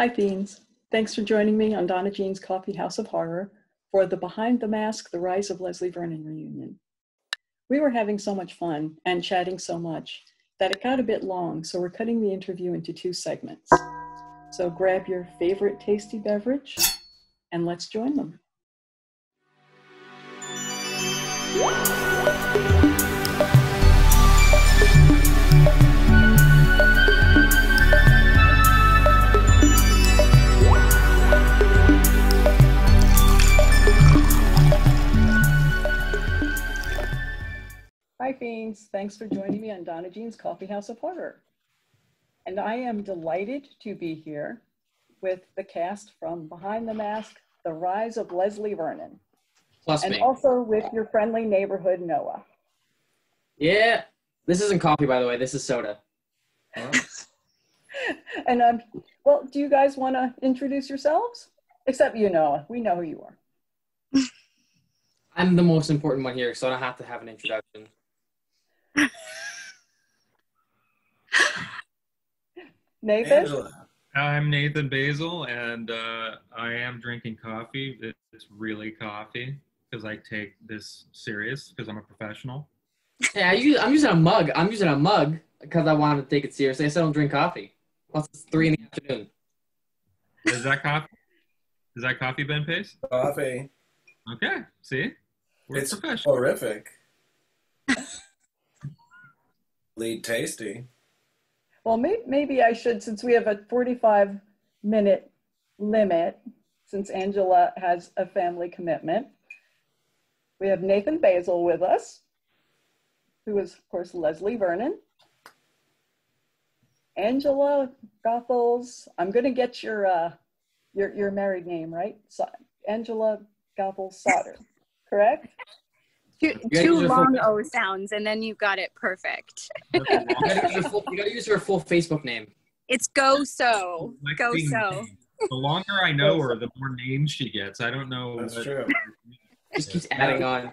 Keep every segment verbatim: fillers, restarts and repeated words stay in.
Hi, Fiends. Thanks for joining me on Donna Jean's Coffeehouse of Horror for the Behind the Mask, The Rise of Leslie Vernon reunion. We were having so much fun and chatting so much that it got a bit long, so we're cutting the interview into two segments. So grab your favorite tasty beverage and let's join them. Hi, Fiends. Thanks for joining me on Donna Jean's Coffeehouse of Horror. And I am delighted to be here with the cast from Behind the Mask, The Rise of Leslie Vernon. Plus and me. Also with your friendly neighborhood, Noah. Yeah. This isn't coffee, by the way. This is soda. And, um, well, do you guys want to introduce yourselves? Except you, Noah. We know who you are. I'm the most important one here, so I don't have to have an introduction. Nathan? Angela. I'm Nathan Baesel, and uh, I am drinking coffee. It's really coffee, because I take this serious, because I'm a professional. Yeah, I use, I'm using a mug. I'm using a mug because I wanted to take it seriously. I said I don't drink coffee. Plus, it's three in the afternoon. Is that coffee? Is that coffee, Ben Pace? Coffee. Okay, see? We're it's professional. Horrific. Lead tasty. Well, may maybe I should, since we have a forty-five minute limit, since Angela has a family commitment. We have Nathan Baesel with us, who is, of course, Leslie Vernon. Angela Goethals, I'm going to get your, uh, your your married name, right? So, Angela Goethals-Sodar, correct? Two, two long O sounds, and then you got it perfect. You gotta use her full Facebook name. It's Go So. Go So. The longer I know her, the more names she gets. I don't know. That's what, true. Just keeps adding on.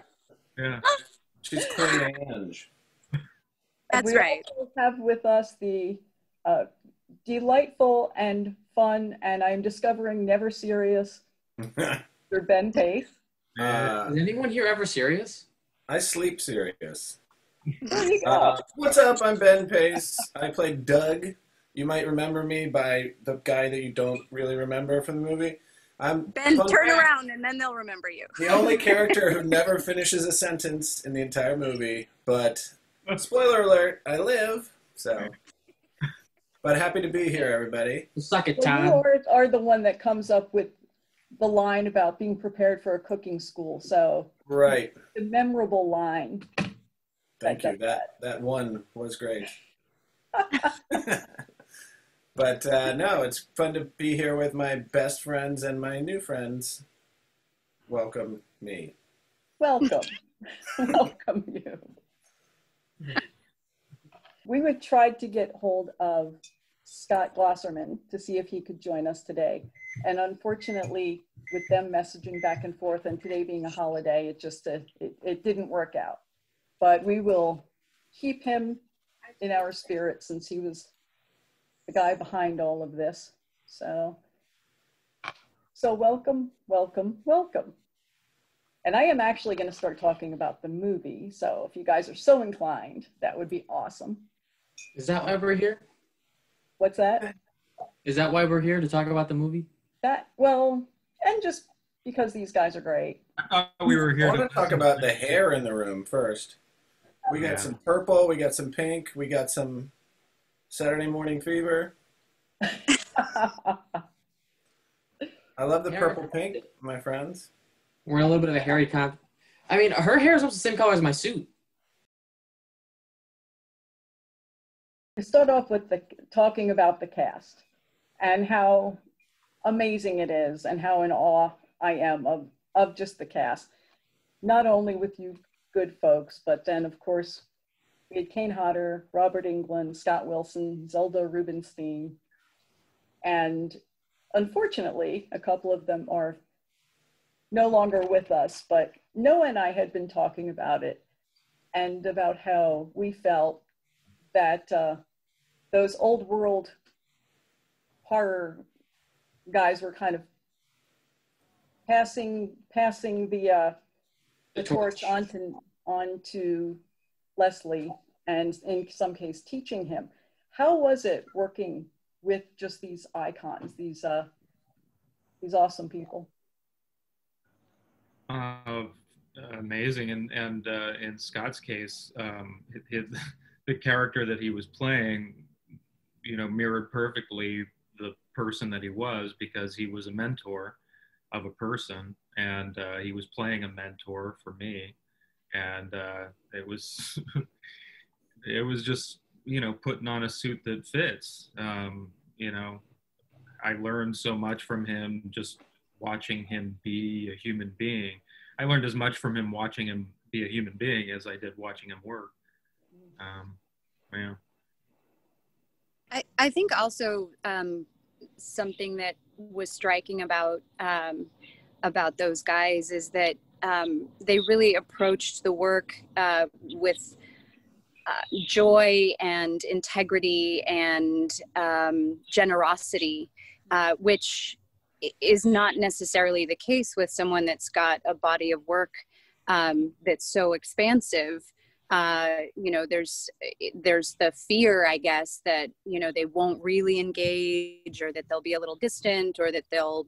Yeah. She's Claire Ange. That's we right. We have with us the uh, delightful and fun, and I'm discovering never serious, Mister Ben Pace. Uh, Is anyone here ever serious? I sleep serious. Uh, what's up? I'm Ben Pace. I played Doug. You might remember me by the guy that you don't really remember from the movie. I'm Ben, turn back. around and then they'll remember you. The only character who never finishes a sentence in the entire movie, but spoiler alert, I live, so. But happy to be here, everybody. Suck it, Tom. Well, you are the one that comes up with the line about being prepared for a cooking school, so. Right. The memorable line. Thank that, you, that, that one was great. But uh, no, it's fun to be here with my best friends and my new friends. Welcome me. Welcome. Welcome you. We would try to get hold of Scott Glosserman to see if he could join us today. And unfortunately, with them messaging back and forth and today being a holiday, it just, uh, it, it didn't work out. But we will keep him in our spirit since he was the guy behind all of this. So, so welcome, welcome, welcome. And I am actually going to start talking about the movie. So if you guys are so inclined, that would be awesome. Is that why we're here? What's that? Is that why we're here, to talk about the movie? That, well, and just because these guys are great. I thought we were here. I want to talk about the hair in the room first. We got yeah. some purple, we got some pink, we got some Saturday Morning Fever. I love the hair. Purple pink, my friends. We're in a little bit of a hairy comp. I mean, her hair is almost the same color as my suit. I start off with the, talking about the cast and how amazing it is and how in awe I am of, of just the cast. Not only with you good folks, but then, of course, we had Kane Hodder, Robert Englund, Scott Wilson, Zelda Rubinstein, and unfortunately, a couple of them are no longer with us, but Noah and I had been talking about it and about how we felt that uh, those old world horror guys were kind of passing passing the uh, the, the torch, torch on to on to Leslie, and in some case teaching him. How was it working with just these icons, these uh, these awesome people? Uh, amazing, and and uh, in Scott's case, um, his, the character that he was playing, you know, mirrored perfectly the person that he was, because he was a mentor of a person, and uh, he was playing a mentor for me, and uh, it was it was just, you know, putting on a suit that fits. Um, you know, I learned so much from him just watching him be a human being. I learned as much from him watching him be a human being as I did watching him work. Um, yeah. I, I think also um, something that was striking about um, about those guys is that um, they really approached the work uh, with uh, joy and integrity and um, generosity, uh, which is not necessarily the case with someone that's got a body of work um, that's so expansive. Uh, you know, there's, there's the fear, I guess, that, you know, they won't really engage, or that they'll be a little distant, or that they'll,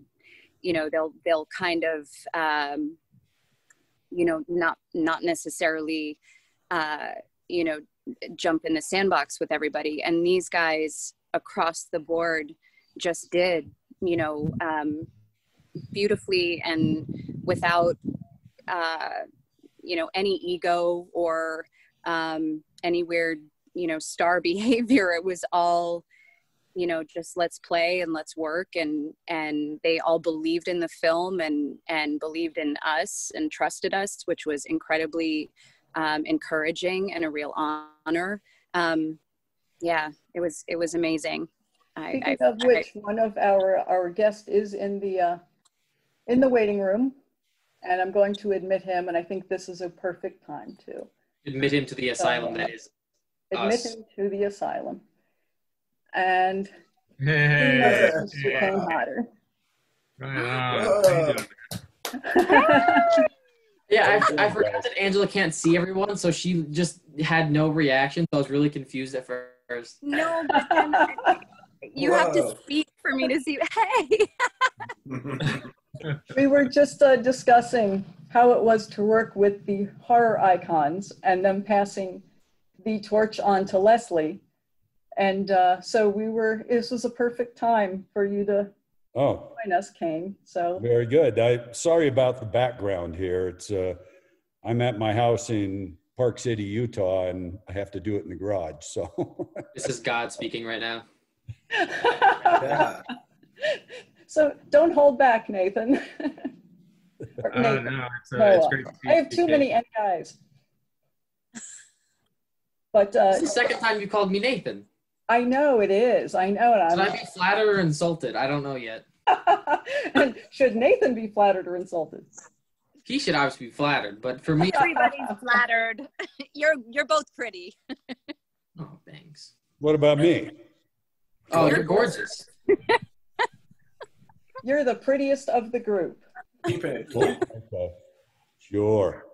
you know, they'll, they'll kind of, um, you know, not, not necessarily, uh, you know, jump in the sandbox with everybody. And these guys across the board just did, you know, um, beautifully and without, uh, you know, any ego or um, any weird, you know, star behavior. It was all, you know, just let's play and let's work. And, and they all believed in the film and, and believed in us and trusted us, which was incredibly um, encouraging and a real honor. Um, yeah, it was, it was amazing. Speaking I, I, of which, I, one of our, our guests is in the, uh, in the waiting room. And I'm going to admit him, and I think this is a perfect time to admit him to the asylum. So, that is admit us. him to the asylum. And yeah, Mister Yeah. Kane Hodder. Right yeah, I, I forgot that Angela can't see everyone, so she just had no reaction. So I was really confused at first. No, but then I, you Whoa. have to speak for me to see. Hey. We were just uh, discussing how it was to work with the horror icons and them passing the torch on to Leslie. And uh, so we were, this was a perfect time for you to oh. join us, Kane. So very good. I, sorry about the background here. It's uh, I'm at my house in Park City, Utah, and I have to do it in the garage. So this is God speaking right now. Yeah. So don't hold back, Nathan. Nathan. Uh, no, it's, uh, it's great to I have too Kane. many N guys. But uh, it's the second time you called me Nathan. I know it is. I know it. Should I be flattered or insulted? I don't know yet. And should Nathan be flattered or insulted? He should obviously be flattered, but for me, everybody's flattered. You're you're both pretty. Oh, thanks. What about me? Oh, you're, you're gorgeous. You're the prettiest of the group. Keep it. Okay. Sure.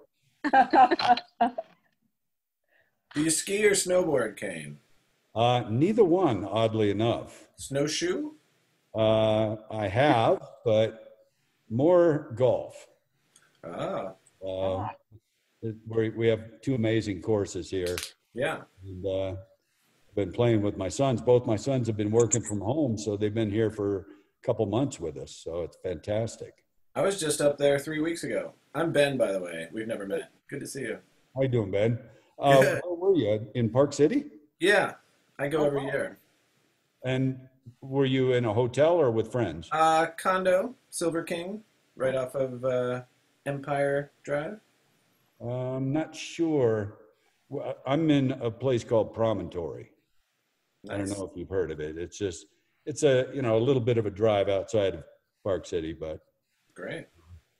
Do you ski or snowboard, Kane? Uh, neither one, oddly enough. Snowshoe? Uh, I have, but more golf. Ah. Uh, we we have two amazing courses here. Yeah. And uh, I've been playing with my sons. Both my sons have been working from home, so they've been here for couple months with us, so it's fantastic. I was just up there three weeks ago. I'm Ben, by the way. We've never met. Good to see you. How you doing, Ben? Uh, where were you? In Park City? Yeah, I go oh, every wow. year. And were you in a hotel or with friends? Uh, condo, Silver King, right off of uh, Empire Drive. Uh, I'm not sure. I'm in a place called Promontory. Nice. I don't know if you've heard of it. It's just It's a, you know, a little bit of a drive outside of Park City, but. Great.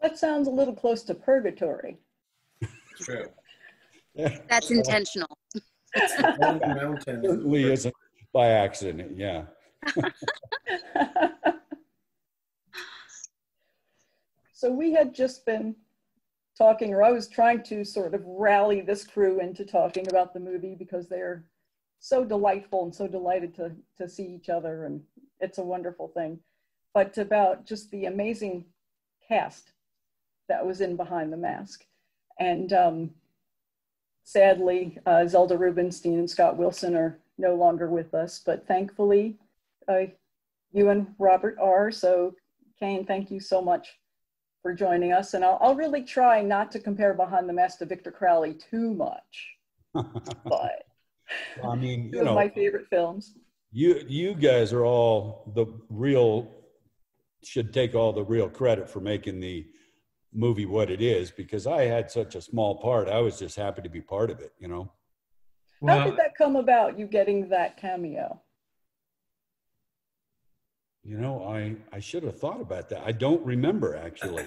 That sounds a little close to purgatory. True. Yeah. That's intentional. It certainly isn't by accident, yeah. So we had just been talking, or I was trying to sort of rally this crew into talking about the movie because they're so delightful and so delighted to, to see each other, and it's a wonderful thing. But about just the amazing cast that was in Behind the Mask. And um, sadly, uh, Zelda Rubinstein and Scott Wilson are no longer with us, but thankfully, uh, you and Robert are. So Kane, thank you so much for joining us. And I'll, I'll really try not to compare Behind the Mask to Victor Crowley too much, but I mean, you know, my favorite films. You, you guys are all the real, should take all the real credit for making the movie what it is, because I had such a small part. I was just happy to be part of it, you know? Well, how did that come about, you getting that cameo? You know, I, I should have thought about that. I don't remember, actually.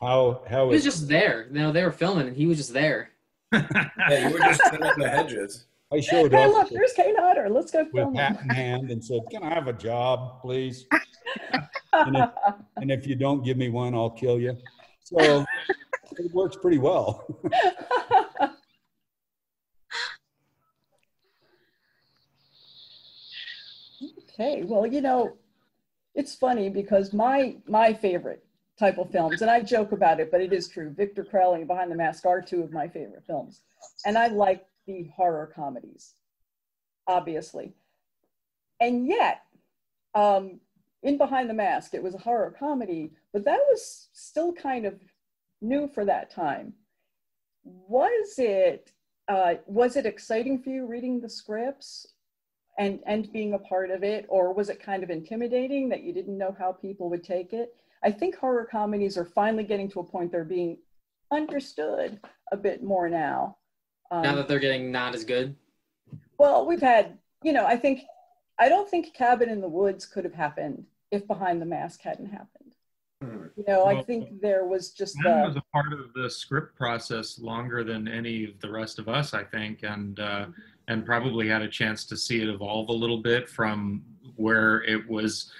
How how it was just there. You know, they were filming, and he was just there. Yeah, you were just sitting on the hedges. I showed hey, up. Hey, look, there's Kane Hodder. Let's go film him. With hat in hand and said, can I have a job, please? and, if, and if you don't give me one, I'll kill you. So it works pretty well. Okay, well, you know, it's funny because my my favorite type of films, and I joke about it, but it is true, Victor Crowley and Behind the Mask are two of my favorite films. And I like the horror comedies, obviously. And yet, um, in Behind the Mask, it was a horror comedy, but that was still kind of new for that time. Was it, uh, was it exciting for you reading the scripts? And, and being a part of it, or was it kind of intimidating that you didn't know how people would take it? I think horror comedies are finally getting to a point they're being understood a bit more now. Um, now that they're getting not as good? Well, we've had, you know, I think, I don't think Cabin in the Woods could have happened if Behind the Mask hadn't happened. Sure. You know, well, I think there was just the... was a part of the script process longer than any of the rest of us, I think, and... Uh, and probably had a chance to see it evolve a little bit from where it was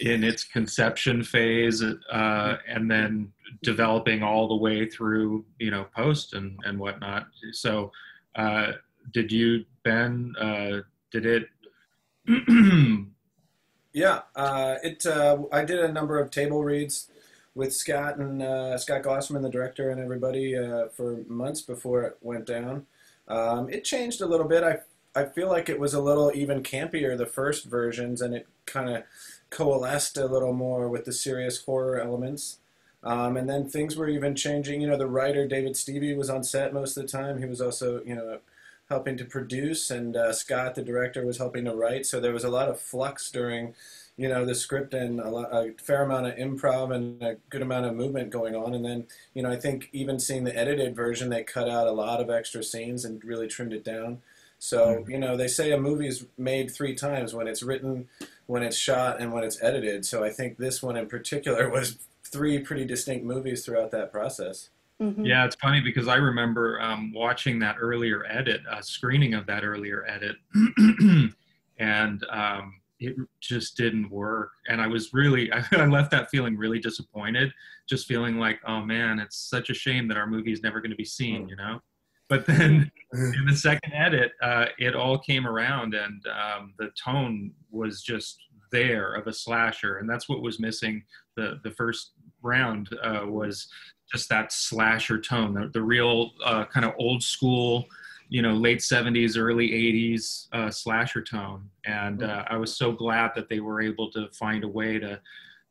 in its conception phase uh, and then developing all the way through, you know, post and, and whatnot. So uh, did you, Ben, uh, did it? yeah, uh, it. Uh, I did a number of table reads with Scott and uh, Scott Glosserman, the director, and everybody uh, for months before it went down. Um, it changed a little bit. I, I feel like it was a little even campier, the first versions, and it kind of coalesced a little more with the serious horror elements. Um, and then things were even changing. You know, the writer, David Stevie, was on set most of the time. He was also, you know, helping to produce, and uh, Scott, the director, was helping to write. So there was a lot of flux during, you know, the script, and a, lot, a fair amount of improv and a good amount of movement going on. And then, you know, I think even seeing the edited version, they cut out a lot of extra scenes and really trimmed it down. So, mm-hmm. you know, they say a movie's made three times: when it's written, when it's shot, and when it's edited. So I think this one in particular was three pretty distinct movies throughout that process. Mm-hmm. Yeah, it's funny because I remember um, watching that earlier edit, a screening of that earlier edit, and um, it just didn't work. And I was really, I, I left that feeling really disappointed, just feeling like, oh man, it's such a shame that our movie is never going to be seen, you know? But then in the second edit, uh, it all came around, and um, the tone was just there of a slasher. And that's what was missing the, the first round uh, was just that slasher tone, the, the real uh, kind of old school, you know, late seventies, early eighties uh, slasher tone. And uh, I was so glad that they were able to find a way to,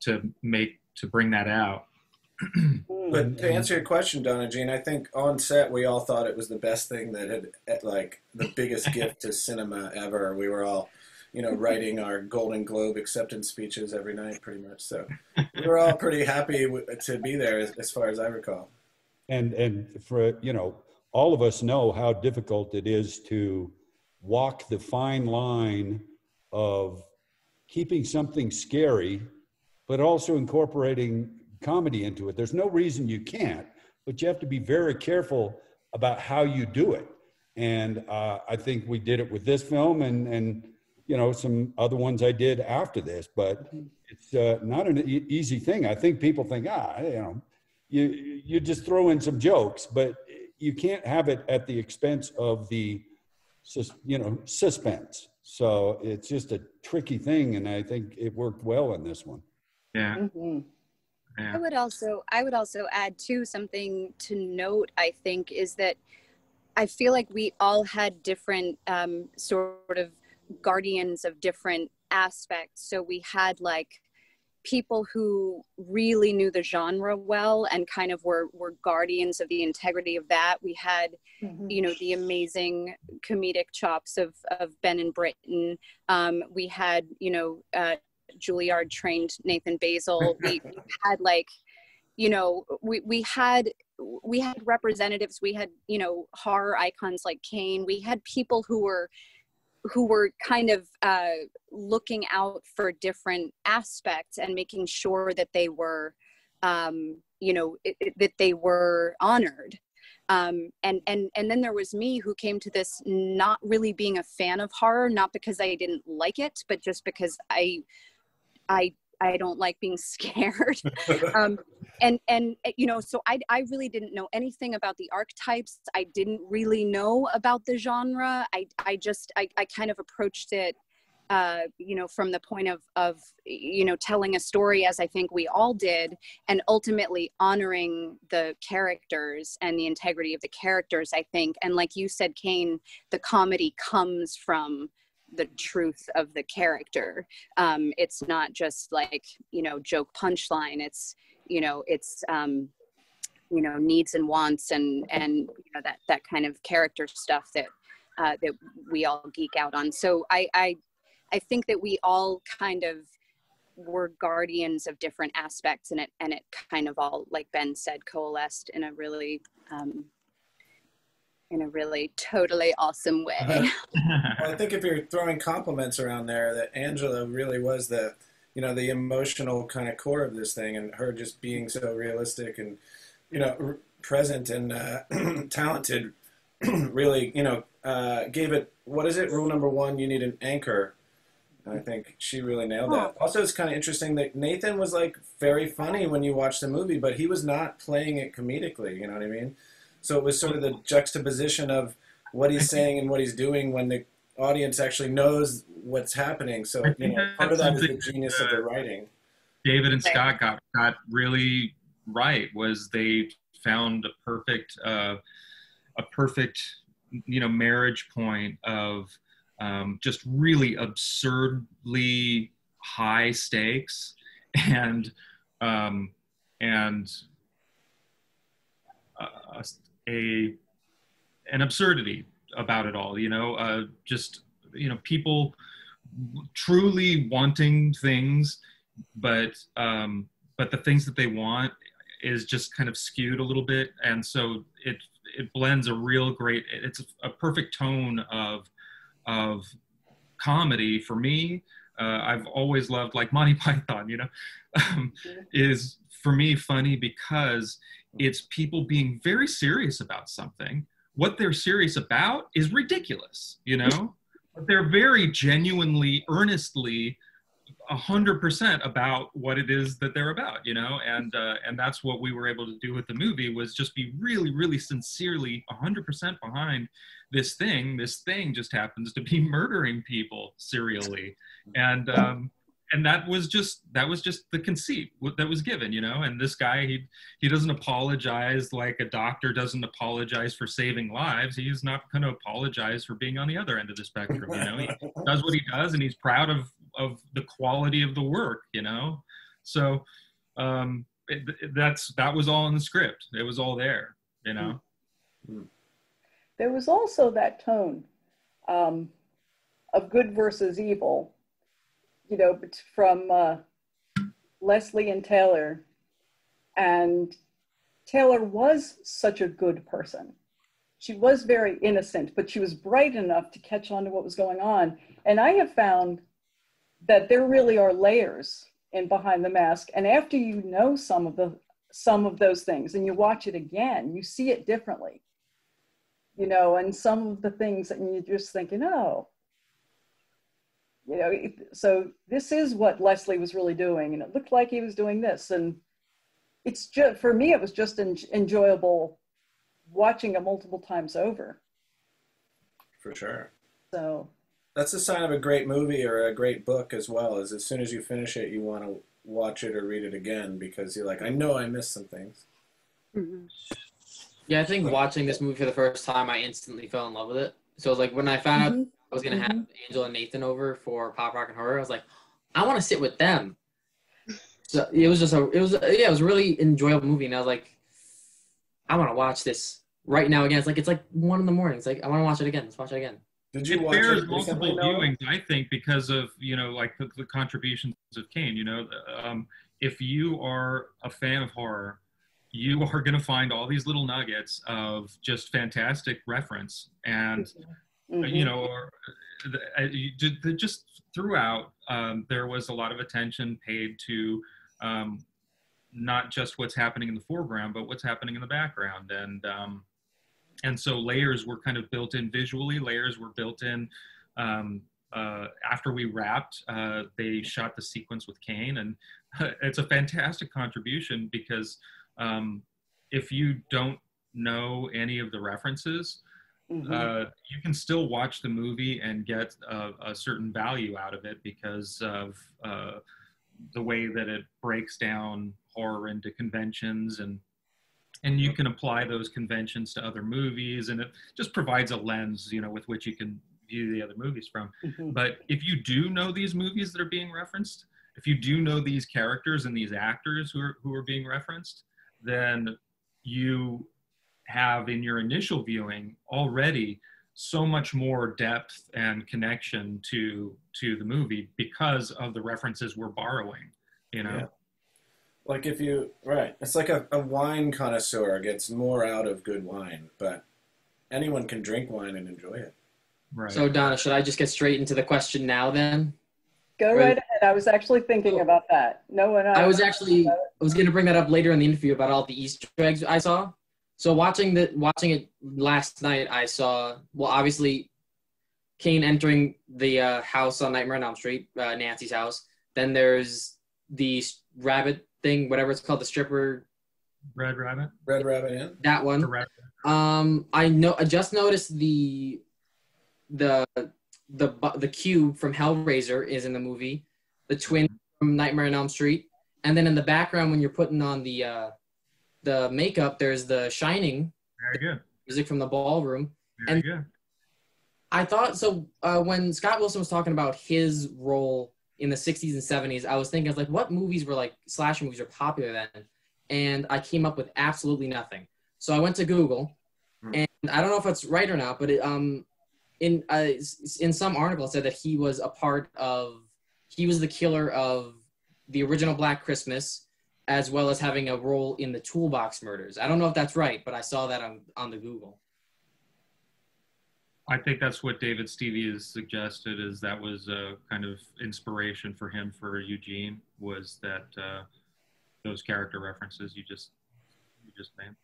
to make, to bring that out. But to answer your question, Donna Jean, I think on set, we all thought it was the best thing that had, like, the biggest gift to cinema ever. We were all, you know, writing our Golden Globe acceptance speeches every night, pretty much. So we were all pretty happy to be there, as, as far as I recall. And, and for, you know, all of us know how difficult it is to walk the fine line of keeping something scary, but also incorporating comedy into it. There's no reason you can't, but you have to be very careful about how you do it. And uh, I think we did it with this film, and, and you know, some other ones I did after this, but it's uh, not an e- easy thing. I think people think, ah, you know, you you just throw in some jokes, but you can't have it at the expense of the, you know, suspense. So it's just a tricky thing, and I think it worked well in this one. Yeah. Mm-hmm. Yeah. I would also I would also add too, something to note, I think, is that I feel like we all had different um, sort of guardians of different aspects. So we had like people who really knew the genre well and kind of were, were guardians of the integrity of that. We had, mm-hmm. you know, the amazing comedic chops of, of Ben and Britton. Um, we had, you know, uh, Juilliard trained Nathan Baesel. We had like, you know, we, we had, we had representatives, we had, you know, horror icons like Kane. We had people who were, who were kind of uh, looking out for different aspects and making sure that they were, um, you know, it, it, that they were honored. Um, and, and, and then there was me, who came to this not really being a fan of horror, not because I didn't like it, but just because I, I, I don't like being scared. um, and, and, you know, so I, I really didn't know anything about the archetypes. I didn't really know about the genre. I, I just, I, I kind of approached it, uh, you know, from the point of, of, you know, telling a story, as I think we all did, and ultimately honoring the characters and the integrity of the characters, I think. And like you said, Kane, the comedy comes from the truth of the character. Um, it's not just like, you know, joke punchline. It's, you know, it's, um, you know, needs and wants and, and, you know, that, that kind of character stuff that, uh, that we all geek out on. So I, I, I think that we all kind of were guardians of different aspects, and it, and it kind of all, like Ben said, coalesced in a really, um, in a really totally awesome way. Well, I think if you're throwing compliments around there, that Angela really was the, you know, the emotional kind of core of this thing, and her just being so realistic and, you know, present and uh, talented really, you know, uh, gave it, what is it? Rule number one, you need an anchor. And I think she really nailed that. Oh. Also, it's kind of interesting that Nathan was like very funny when you watch the movie, but he was not playing it comedically. You know what I mean? So it was sort of the juxtaposition of what he's saying and what he's doing when the audience actually knows what's happening. So, you know, part of that is the genius uh, of the writing. David and Scott got, got really right, was they found a perfect, uh, a perfect, you know, marriage point of um, just really absurdly high stakes and, um, and, Uh, a an absurdity about it all, you know, uh, just, you know, people truly wanting things, but um, but the things that they want is just kind of skewed a little bit, and so it it blends a real great, it's a, a perfect tone of of comedy for me. Uh, I've always loved, like, Monty Python, you know, um, is for me funny because it's people being very serious about something. What they're serious about is ridiculous, you know, but they're very genuinely, earnestly, a hundred percent about what it is that they're about, you know, and uh, and that's what we were able to do with the movie, was just be really, really sincerely a hundred percent behind this thing. This thing just happens to be murdering people serially, and um, and that was just that was just the conceit that was given, you know. And this guy, he he doesn't apologize like a doctor doesn't apologize for saving lives. He's not going to apologize for being on the other end of the spectrum, you know. He does what he does, and he's proud of of the quality of the work, you know. So um, it, that's that was all in the script. It was all there, you know. There was also that tone um, of good versus evil, you know, from uh, Leslie and Taylor. And Taylor was such a good person. She was very innocent, but she was bright enough to catch on to what was going on. And I have found that there really are layers in Behind the Mask. And after you know some of the some of those things and you watch it again, you see it differently. You know, and some of the things that you're just thinking, oh, you know, so this is what Leslie was really doing. And it looked like he was doing this. And it's just, for me, it was just en enjoyable watching it multiple times over. For sure. So that's a sign of a great movie or a great book as well, is as soon as you finish it, you want to watch it or read it again because you're like, I know I missed some things. Mm-hmm. Yeah, I think watching this movie for the first time, I instantly fell in love with it. So it was like when I found mm-hmm. out I was going to mm-hmm. have Angela and Nathan over for Pop, Rock, and Horror, I was like, I want to sit with them. So it was just a, it was, a, yeah, it was a really enjoyable movie. And I was like, I want to watch this right now again. It's like, it's like one in the morning. It's like, I want to watch it again. Let's watch it again. Did you watch it? Multiple viewings, I think, because of, you know, like the, the contributions of Kane, you know, um, if you are a fan of horror, you are going to find all these little nuggets of just fantastic reference and, mm-hmm. you know, or the, just throughout, um, there was a lot of attention paid to, um, not just what's happening in the foreground, but what's happening in the background. And, um, and so layers were kind of built in visually, layers were built in, um, uh, after we wrapped, uh, they shot the sequence with Kane, and uh, it's a fantastic contribution because, um, if you don't know any of the references, mm-hmm. uh, you can still watch the movie and get a, a certain value out of it because of, uh, the way that it breaks down horror into conventions, and and you can apply those conventions to other movies, and it just provides a lens, you know, with which you can view the other movies from. Mm-hmm. But if you do know these movies that are being referenced, if you do know these characters and these actors who are, who are being referenced, then you have in your initial viewing already so much more depth and connection to to the movie because of the references we're borrowing, you know? Yeah. Like if you, right, it's like a, a wine connoisseur gets more out of good wine, but anyone can drink wine and enjoy it. Right. So Donna, should I just get straight into the question now then? Go right, right ahead. I was actually thinking so, about that. No one. I, I was actually, I was going to bring that up later in the interview about all the Easter eggs I saw. So watching the watching it last night, I saw, well, obviously, Kane entering the uh, house on Nightmare on Elm Street, uh, Nancy's house. Then there's the rabbit thing, whatever it's called, the stripper. Red Rabbit. Red Rabbit, yeah. That one. Um, I know. I just noticed the the the the cube from Hellraiser is in the movie. The twin from Nightmare on Elm Street, and then in the background when you're putting on the. Uh, the makeup, there's The Shining. Very good. Music from the ballroom. Very good. I thought, so uh, when Scott Wilson was talking about his role in the sixties and seventies, I was thinking, I was like, what movies were like, slasher movies were popular then? And I came up with absolutely nothing. So I went to Google, hmm. and I don't know if it's right or not, but it, um, in, uh, in some article it said that he was a part of, he was the killer of the original Black Christmas, as well as having a role in the Toolbox Murders. I don't know if that's right, but I saw that on, on the Google. I think that's what David Stevie has suggested, is that was a kind of inspiration for him for Eugene, was that uh, those character references you just, you just named.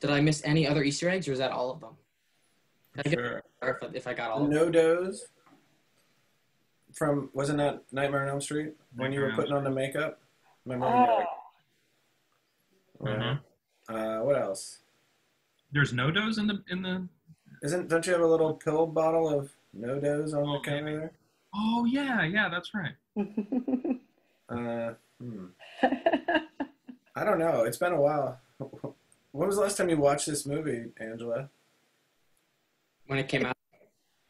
Did I miss any other Easter eggs, or is that all of them? Did sure. I get, if I got all no of them. No-dos from, wasn't that Nightmare on Elm Street? When Nightmare you were putting on the makeup? My mom. Oh. Well, mm-hmm. Uh, what else? There's no-dos in the in the. Isn't don't you have a little pill bottle of no-dos on oh, the counter maybe. There? Oh yeah, yeah, that's right. uh, hmm. I don't know. It's been a while. When was the last time you watched this movie, Angela? When it came out.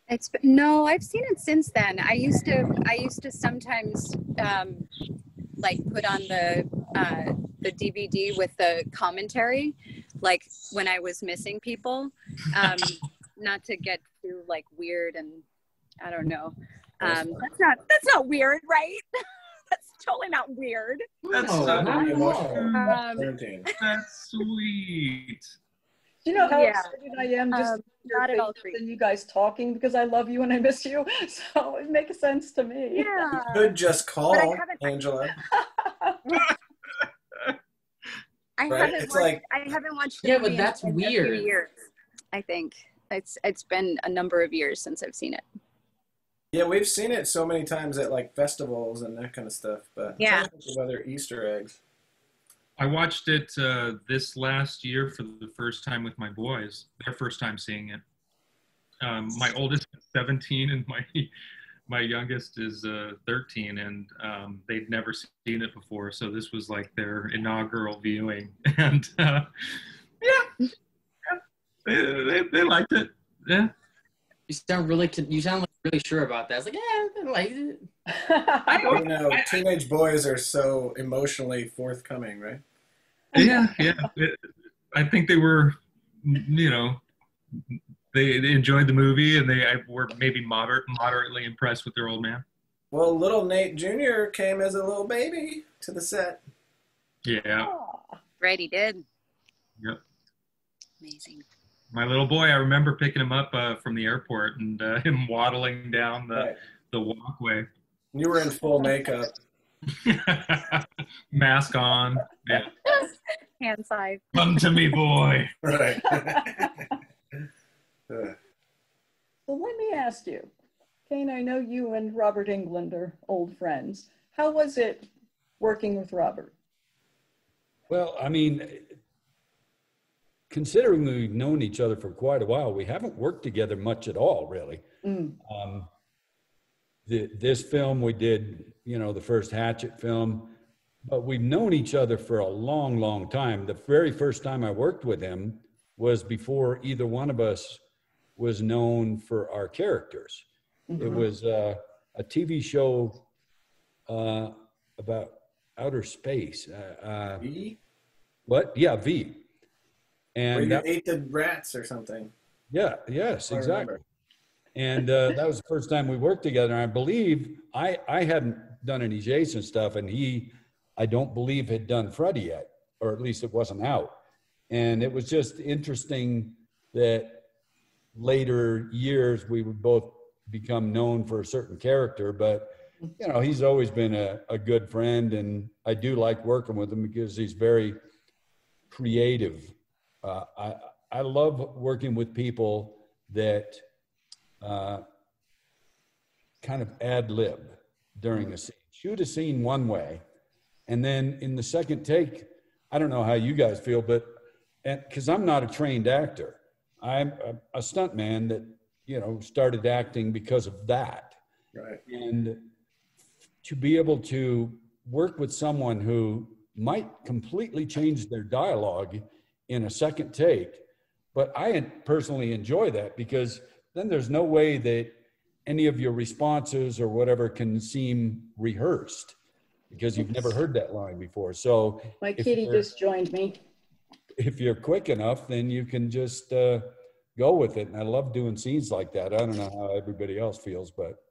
It's been, no, I've seen it since then. I used to. I used to sometimes. Um, like put on the uh, the D V D with the commentary, like when I was missing people, um, not to get too like weird and I don't know. Um, that's not that's not weird, right? That's totally not weird. That's oh, so wow. um, That's sweet. Do you know how yeah. excited I am just um, not at all and you guys talking because I love you and I miss you? So it makes sense to me. Yeah. You could just call, Angela. I, right? haven't watched, like, I haven't watched it yeah, but that's in, weird. In a few years, I think. It's, it's been a number of years since I've seen it. Yeah, we've seen it so many times at like festivals and that kind of stuff. But yeah. Other Easter eggs. I watched it uh, this last year for the first time with my boys, their first time seeing it. Um, my oldest is seventeen and my my youngest is uh, thirteen, and um, they'd never seen it before. So this was like their inaugural viewing. And uh, yeah, yeah they, they, they liked it. Yeah. You sound really, you sound like really sure about that. It's like, yeah, they liked it. I don't know. Teenage boys are so emotionally forthcoming, right? Yeah, yeah. It, I think they were, you know, they, they enjoyed the movie, and they I, were maybe moderate, moderately impressed with their old man. Well, little Nate Junior came as a little baby to the set. Yeah. Oh, right, he did. Yep. Amazing. My little boy, I remember picking him up uh, from the airport and uh, him waddling down the, right. the walkway. You were in full makeup. Mask on. Yeah. Hand side. Come to me, boy. Right. Well, let me ask you, Kane, I know you and Robert Englund are old friends. How was it working with Robert? Well, I mean, considering we've known each other for quite a while, we haven't worked together much at all, really. Mm. Um, the, this film we did, you know, the first Hatchet film, but we've known each other for a long, long time. The very first time I worked with him was before either one of us was known for our characters. Mm-hmm. It was uh, a T V show uh, about outer space. Uh, uh, V? What? Yeah, V. And where you that, ate the rats or something. Yeah, yes, exactly. And uh, that was the first time we worked together. And I believe I, I hadn't done any Jason stuff, and he, I don't believe, had done Freddy yet, or at least it wasn't out. And it was just interesting that later years we would both become known for a certain character. But, you know, he's always been a, a good friend, and I do like working with him because he's very creative. Uh, I, I love working with people that uh, kind of ad-lib during a scene. Shoot a scene one way, and then in the second take, I don't know how you guys feel, but because I'm not a trained actor. I'm a, a stuntman that, you know, started acting because of that. Right. And to be able to work with someone who might completely change their dialogue in a second take, but I personally enjoy that because then there's no way that any of your responses or whatever can seem rehearsed because you've never heard that line before. So my kitty just joined me. If you're quick enough, then you can just uh, go with it. And I love doing scenes like that. I don't know how everybody else feels, but.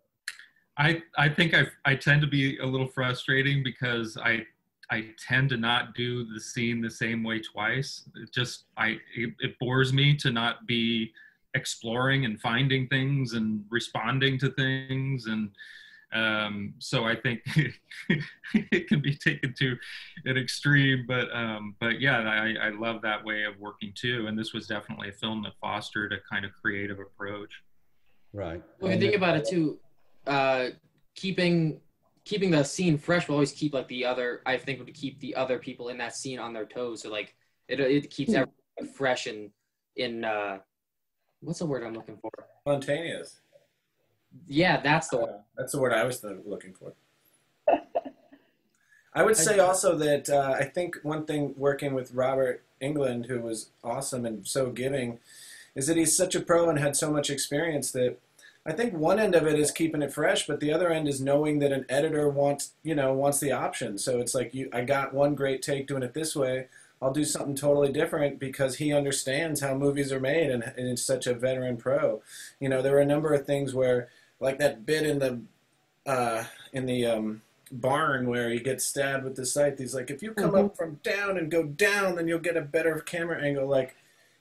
I, I think I, I tend to be a little frustrating because I, I tend to not do the scene the same way twice. It just, I, it, it bores me to not be exploring and finding things and responding to things. And um, so I think it can be taken to an extreme, but, um, but yeah, I, I love that way of working too. And this was definitely a film that fostered a kind of creative approach. Right. Well, if you think about it too, uh, keeping, keeping the scene fresh will always keep like the other, I think would keep the other people in that scene on their toes. So like it, it keeps everything fresh and in, uh, what's the word I'm looking for? Spontaneous. Yeah, that's the uh, one. That's the word I was looking for. I would say also that uh, I think one thing working with Robert Englund, who was awesome and so giving, is that he's such a pro and had so much experience that I think one end of it is keeping it fresh, but the other end is knowing that an editor wants, you know, wants the option. So it's like, you, I got one great take doing it this way. I'll do something totally different because he understands how movies are made and, and is such a veteran pro. You know, there were a number of things where, like that bit in the uh, in the um, barn where he gets stabbed with the scythe. He's like, if you come mm-hmm. up from down and go down, then you'll get a better camera angle. Like,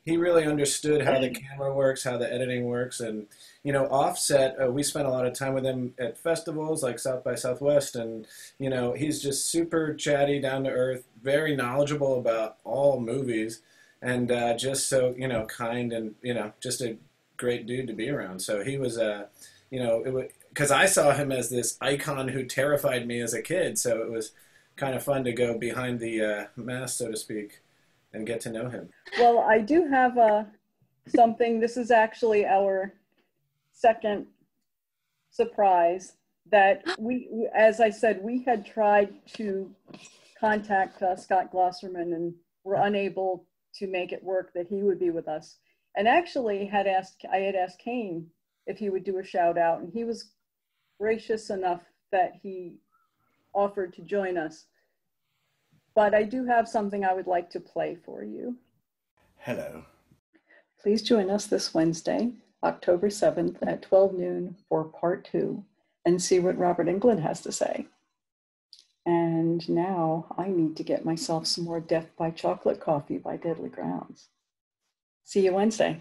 he really understood how the camera works, how the editing works, and, you know, offset, uh, we spent a lot of time with him at festivals like South by Southwest, and, you know, he's just super chatty, down to earth, very knowledgeable about all movies, and uh, just so, you know, kind and, you know, just a great dude to be around. So he was, uh, you know, it was, 'cause I saw him as this icon who terrified me as a kid, so it was kind of fun to go behind the uh, mask, so to speak, and get to know him. Well, I do have uh, something. This is actually our second surprise that we, as I said, we had tried to contact uh, Scott Glosserman and were unable to make it work that he would be with us. And actually had asked, I had asked Kane if he would do a shout out, and he was gracious enough that he offered to join us. But I do have something I would like to play for you. Hello. Please join us this Wednesday, October seventh at twelve noon for part two and see what Robert Englund has to say. And now I need to get myself some more Death by Chocolate coffee by Deadly Grounds. See you Wednesday.